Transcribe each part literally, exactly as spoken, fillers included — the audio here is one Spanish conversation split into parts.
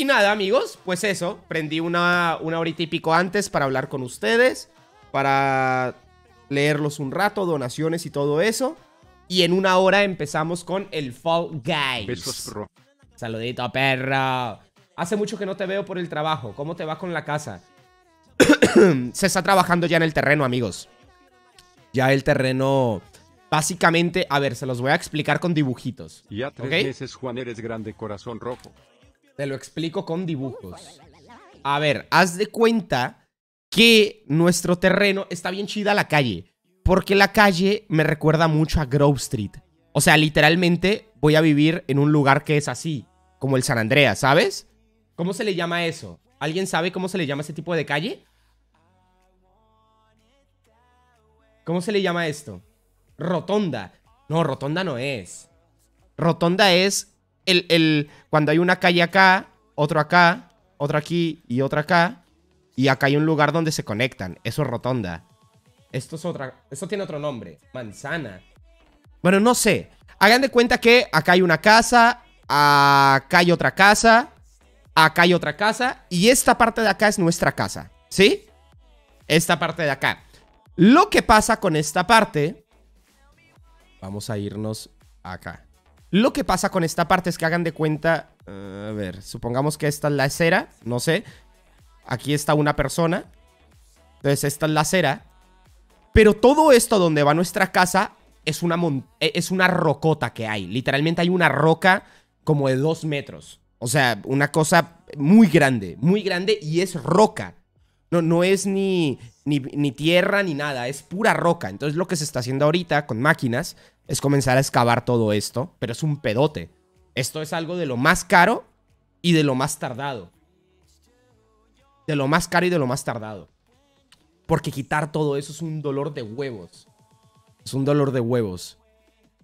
Y nada, amigos, pues eso. Prendí una, una horita y pico antes para hablar con ustedes, para leerlos un rato, donaciones y todo eso. Y en una hora empezamos con el Fall Guys. Besos, perro. Saludito, perro. Hace mucho que no te veo por el trabajo. ¿Cómo te va con la casa? Se está trabajando ya en el terreno, amigos. Ya el terreno... Básicamente, a ver, se los voy a explicar con dibujitos. Ya tres ¿okay? meses, Juan, eres grande, corazón rojo. Te lo explico con dibujos. A ver, haz de cuenta que nuestro terreno está bien chida la calle. Porque la calle me recuerda mucho a Grove Street. O sea, literalmente voy a vivir en un lugar que es así, como el San Andreas, ¿sabes? ¿Cómo se le llama eso? ¿Alguien sabe cómo se le llama ese tipo de calle? ¿Cómo se le llama esto? Rotonda. No, rotonda no es. Rotonda es el, el, cuando hay una calle acá, otro acá, otro aquí y otra acá. Y acá hay un lugar donde se conectan. Eso es rotonda. Esto es otra. Esto tiene otro nombre. Manzana. Bueno, no sé. Hagan de cuenta que acá hay una casa, acá hay otra casa, acá hay otra casa. Y esta parte de acá es nuestra casa. ¿Sí? Esta parte de acá. Lo que pasa con esta parte... Vamos a irnos acá. Lo que pasa con esta parte es que hagan de cuenta... Uh, a ver, supongamos que esta es la acera. No sé. Aquí está una persona. Entonces esta es la acera. Pero todo esto donde va nuestra casa es una, mon es una rocota que hay. Literalmente hay una roca como de dos metros. O sea, una cosa muy grande. Muy grande y es roca. No, no es ni, ni, ni tierra ni nada, es pura roca. Entonces lo que se está haciendo ahorita con máquinas es comenzar a excavar todo esto, pero es un pedote. Esto es algo de lo más caro y de lo más tardado. De lo más caro y de lo más tardado. Porque quitar todo eso es un dolor de huevos. Es un dolor de huevos.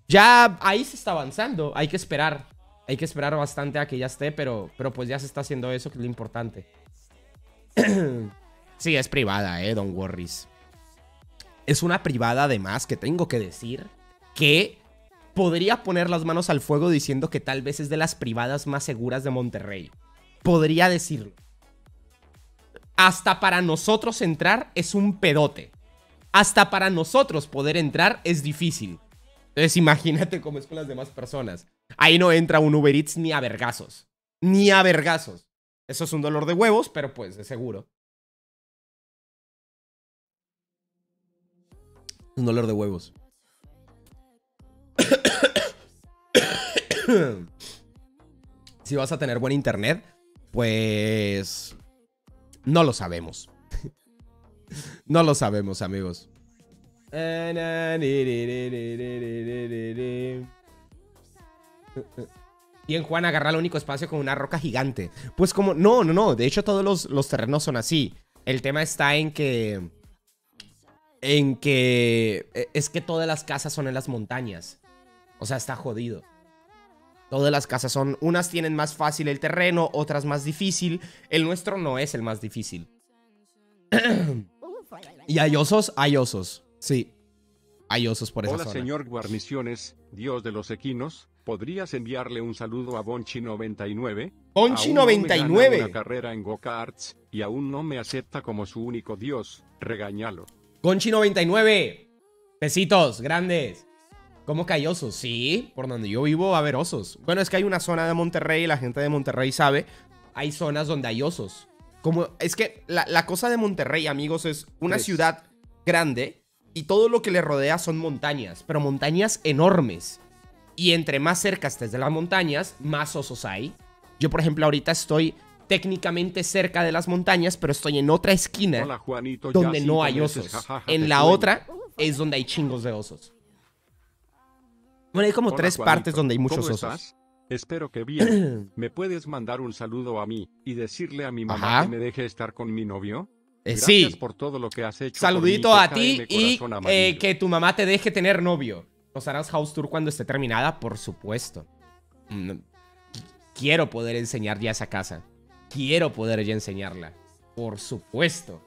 Ya ahí se está avanzando, hay que esperar. Hay que esperar bastante a que ya esté, pero, pero pues ya se está haciendo eso, que es lo importante. Sí, es privada, eh, don't worries. Es una privada, además, que tengo que decir que podría poner las manos al fuego diciendo que tal vez es de las privadas más seguras de Monterrey. Podría decirlo. Hasta para nosotros entrar es un pedote. Hasta para nosotros poder entrar es difícil. Entonces imagínate cómo es con las demás personas. Ahí no entra un Uber Eats ni a vergazos. Ni a vergazos. Eso es un dolor de huevos, pero pues, de seguro. Un dolor de huevos. Si vas a tener buen internet, pues... No lo sabemos. No lo sabemos, amigos. Bien, Juan, agarra el único espacio con una roca gigante. Pues como... No, no, no. De hecho, todos los, los terrenos son así. El tema está en que... En que... Es que todas las casas son en las montañas. O sea, está jodido. Todas las casas son... Unas tienen más fácil el terreno, otras más difícil. El nuestro no es el más difícil. Y hay osos, hay osos. Sí. Hay osos por esa Hola, zona. Hola, señor Guarniciones, dios de los equinos. ¿Podrías enviarle un saludo a Bonchi noventa y nueve? ¡Bonchi noventa y nueve! No gana una carrera en go-karts y aún no me acepta como su único dios. Regáñalo. Gonchi noventa y nueve, besitos grandes. ¿Cómo que hay osos? Sí, por donde yo vivo va a haber osos. Bueno, es que hay una zona de Monterrey, la gente de Monterrey sabe. Hay zonas donde hay osos. Como, es que la, la cosa de Monterrey, amigos, es una Tres. ciudad grande y todo lo que le rodea son montañas, pero montañas enormes. Y entre más cerca estés de las montañas, más osos hay. Yo, por ejemplo, ahorita estoy... técnicamente cerca de las montañas, pero estoy en otra esquina. Hola, Juanito, donde no hay osos. Meses, jajaja, en la sueño. Otra es donde hay chingos de osos. Bueno, hay como Hola, tres Juanito, partes donde hay muchos ¿cómo osos. Estás? Espero que bien. ¿Me puedes mandar un saludo a mí y decirle a mi mamá Ajá. que me deje estar con mi novio? Eh, sí. Por todo lo que has hecho. Saludito a ti y eh, que tu mamá te deje tener novio. ¿Nos harás house tour cuando esté terminada? Por supuesto. Quiero poder enseñar ya esa casa. Quiero poder ya enseñarla. Por supuesto.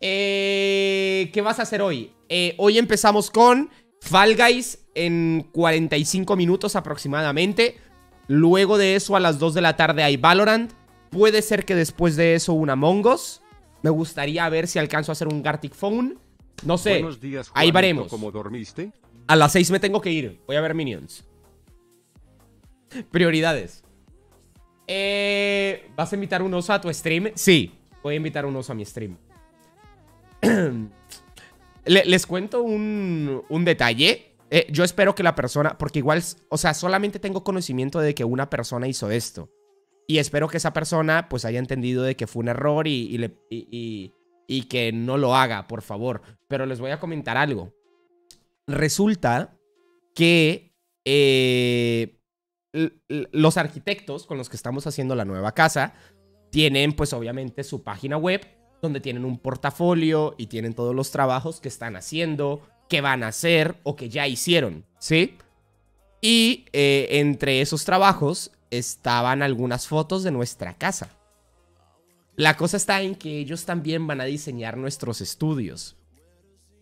eh, ¿Qué vas a hacer hoy? Eh, hoy empezamos con Fall Guys en cuarenta y cinco minutos aproximadamente. Luego de eso a las dos de la tarde hay Valorant. Puede ser que después de eso un Among Us. Me gustaría ver si alcanzo a hacer un Gartic Phone. No sé, buenos días, Juanito, ahí veremos. ¿Cómo dormiste? A las seis me tengo que ir. Voy a ver Minions. Prioridades. Eh, ¿Vas a invitar un oso a tu stream? Sí, voy a invitar un oso a mi stream. Le, les cuento un, un detalle. Eh, yo espero que la persona... Porque igual, o sea, solamente tengo conocimiento de que una persona hizo esto. Y espero que esa persona pues haya entendido de que fue un error y, y, le, y, y, y que no lo haga, por favor. Pero les voy a comentar algo. Resulta que eh, los arquitectos con los que estamos haciendo la nueva casa tienen pues obviamente su página web donde tienen un portafolio y tienen todos los trabajos que están haciendo, que van a hacer o que ya hicieron, ¿sí? Y eh, entre esos trabajos estaban algunas fotos de nuestra casa. La cosa está en que ellos también van a diseñar nuestros estudios.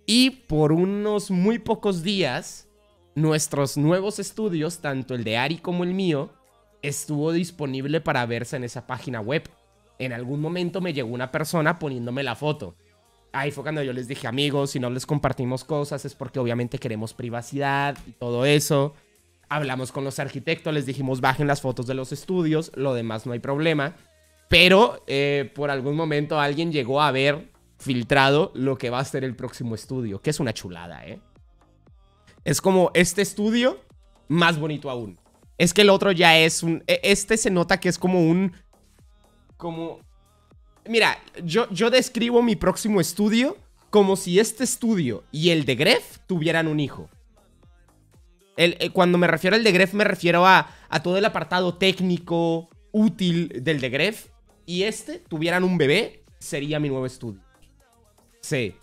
Y por unos muy pocos días, nuestros nuevos estudios, tanto el de Ari como el mío, estuvo disponible para verse en esa página web. En algún momento me llegó una persona poniéndome la foto. Ahí fue cuando yo les dije, amigos, si no les compartimos cosas es porque obviamente queremos privacidad y todo eso. Hablamos con los arquitectos, les dijimos bajen las fotos de los estudios, lo demás no hay problema. Pero eh, por algún momento alguien llegó a ver filtrado lo que va a ser el próximo estudio, que es una chulada, ¿eh? Es como este estudio más bonito aún. Es que el otro ya es un... Este se nota que es como un... Como... Mira, yo, yo describo mi próximo estudio como si este estudio y el de Grefg tuvieran un hijo. El, eh, cuando me refiero al de Grefg me refiero a, a todo el apartado técnico útil del de Grefg. Y este, tuvieran un bebé, sería mi nuevo estudio. Sí,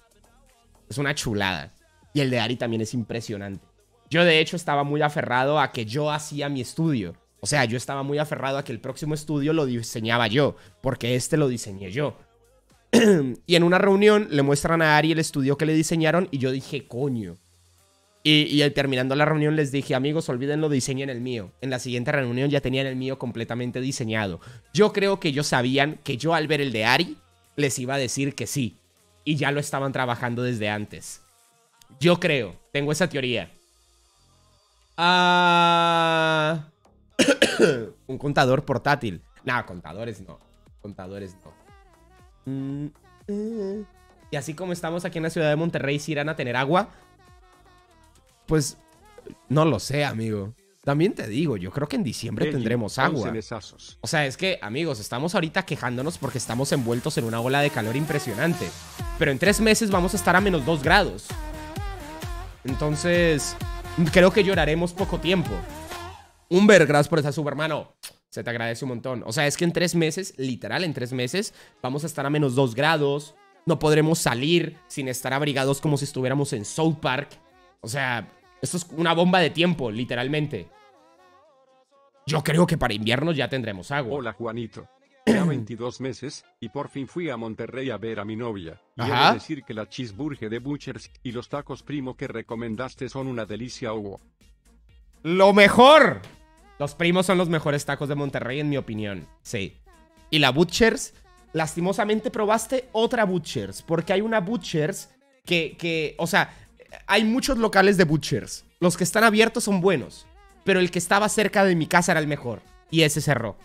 es una chulada. Y el de Ari también es impresionante. Yo de hecho estaba muy aferrado a que yo hacía mi estudio. O sea, yo estaba muy aferrado a que el próximo estudio lo diseñaba yo, porque este lo diseñé yo. Y en una reunión le muestran a Ari el estudio que le diseñaron y yo dije, coño. Y, y terminando la reunión les dije, amigos, olvídenlo, diseñen el mío. En la siguiente reunión ya tenían el mío completamente diseñado. Yo creo que ellos sabían que yo al ver el de Ari les iba a decir que sí. Y ya lo estaban trabajando desde antes. Yo creo, tengo esa teoría. Ah... Un contador portátil. No, contadores no. Contadores no. Y así como estamos aquí en la ciudad de Monterrey, ¿sí irán a tener agua? Pues no lo sé, amigo. También te digo, yo creo que en diciembre hey, tendremos agua. O sea, es que, amigos, estamos ahorita quejándonos porque estamos envueltos en una ola de calor impresionante. Pero en tres meses vamos a estar a menos dos grados. Entonces, creo que lloraremos poco tiempo. Humber, gracias por esa sub, hermano. Se te agradece un montón. O sea, es que en tres meses, literal, en tres meses, vamos a estar a menos dos grados. No podremos salir sin estar abrigados como si estuviéramos en South Park. O sea, esto es una bomba de tiempo, literalmente. Yo creo que para invierno ya tendremos agua. Hola, Juanito. Ya veintidós meses y por fin fui a Monterrey a ver a mi novia. Y he de decir que la cheeseburger de Butchers y los tacos primo que recomendaste son una delicia, Hugo. ¡Lo mejor! Los primos son los mejores tacos de Monterrey, en mi opinión. Sí. Y la Butchers, lastimosamente probaste otra Butchers. Porque hay una Butchers que, que o sea... Hay muchos locales de Butchers. Los que están abiertos son buenos. Pero el que estaba cerca de mi casa era el mejor. Y ese cerró.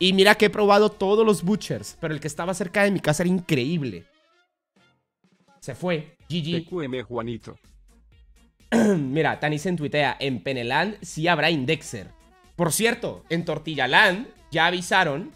Y mira que he probado todos los Butchers. Pero el que estaba cerca de mi casa era increíble. Se fue. G G. T Q M, Juanito. Mira, Tani se tuitea. En Peneland sí habrá indexer. Por cierto, en Tortillaland ya avisaron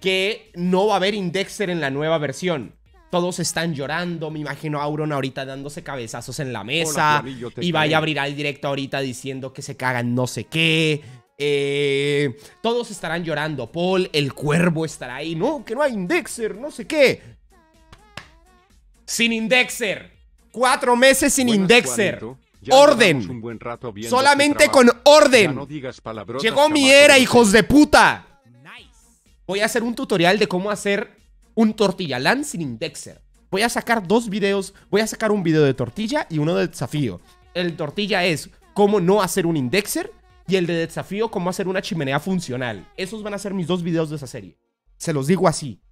que no va a haber indexer en la nueva versión. Todos están llorando, me imagino a Auron ahorita dándose cabezazos en la mesa. Hola, y vaya a abrir al directo ahorita diciendo que se cagan no sé qué. Eh, todos estarán llorando, Paul, el cuervo estará ahí. No, que no hay indexer, no sé qué. Sin indexer. Cuatro meses sin Buenas, indexer. Orden. Un buen rato solamente con orden. No digas llegó mi era, hijos de puta. Nice. Voy a hacer un tutorial de cómo hacer... un Tortillaland sin indexer. Voy a sacar dos videos. Voy a sacar un video de tortilla y uno de desafío. El tortilla es cómo no hacer un indexer. y el de desafío cómo hacer una chimenea funcional. Esos van a ser mis dos videos de esa serie. Se los digo así.